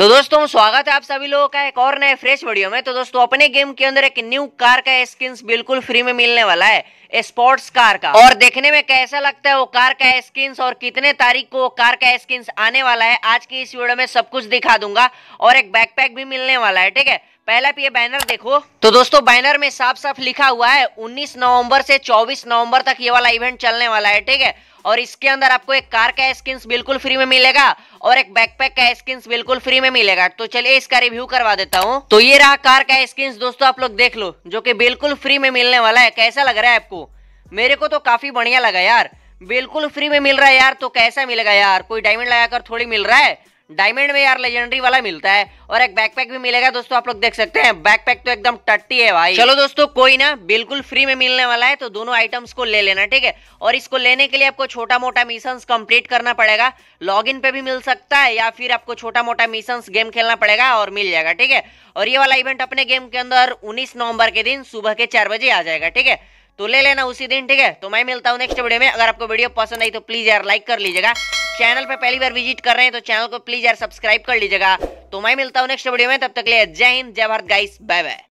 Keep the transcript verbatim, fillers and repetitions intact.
तो दोस्तों स्वागत है आप सभी लोगों का एक और नए फ्रेश वीडियो में। तो दोस्तों अपने गेम के अंदर एक न्यू कार का स्किन बिल्कुल फ्री में मिलने वाला है, स्पोर्ट्स कार का। और देखने में कैसा लगता है वो कार का स्किन और कितने तारीख को वो कार का स्किन आने वाला है, आज की इस वीडियो में सब कुछ दिखा दूंगा। और एक बैकपैक भी मिलने वाला है, ठीक है। पहला पे बैनर देखो तो दोस्तों बैनर में साफ साफ लिखा हुआ है उन्नीस नवंबर से चौबीस नवंबर तक ये वाला इवेंट चलने वाला है, ठीक है। और इसके अंदर आपको एक कार का स्किन्स बिल्कुल फ्री में मिलेगा और एक बैकपैक का स्किन्स बिल्कुल फ्री में मिलेगा। तो चलिए इसका रिव्यू करवा देता हूँ। तो ये रहा कार का स्किन्स दोस्तों, आप लोग देख लो, जो की बिल्कुल फ्री में मिलने वाला है। कैसा लग रहा है आपको? मेरे को तो काफी बढ़िया लगा यार, बिल्कुल फ्री में मिल रहा है यार। तो कैसा मिलेगा यार? कोई डायमंड लगाकर थोड़ी मिल रहा है, डायमंड में यार लेजेंडरी वाला मिलता है। और एक बैकपैक भी मिलेगा दोस्तों, आप लोग देख सकते हैं। बैकपैक तो एकदम टट्टी है भाई। चलो दोस्तों कोई ना, बिल्कुल फ्री में मिलने वाला है तो दोनों आइटम्स को ले लेना, ठीक है। और इसको लेने के लिए आपको छोटा मोटा मिशंस कंप्लीट करना पड़ेगा। लॉगिन पे भी मिल सकता है या फिर आपको छोटा मोटा मिशंस गेम खेलना पड़ेगा और मिल जाएगा, ठीक है। और ये वाला इवेंट अपने गेम के अंदर उन्नीस नवम्बर के दिन सुबह के चार बजे आ जाएगा, ठीक है। तो ले लेना उसी दिन, ठीक है। तो मैं मिलता हूँ नेक्स्ट वीडियो में। अगर आपको वीडियो पसंद आई तो प्लीज यार लाइक कर लीजिएगा। चैनल पे पहली बार विजिट कर रहे हैं तो चैनल को प्लीज यार सब्सक्राइब कर लीजिएगा। तो मैं मिलता हूँ नेक्स्ट वीडियो में, तब तक के लिए जय हिंद जय भारत गाइस, बाय बाय।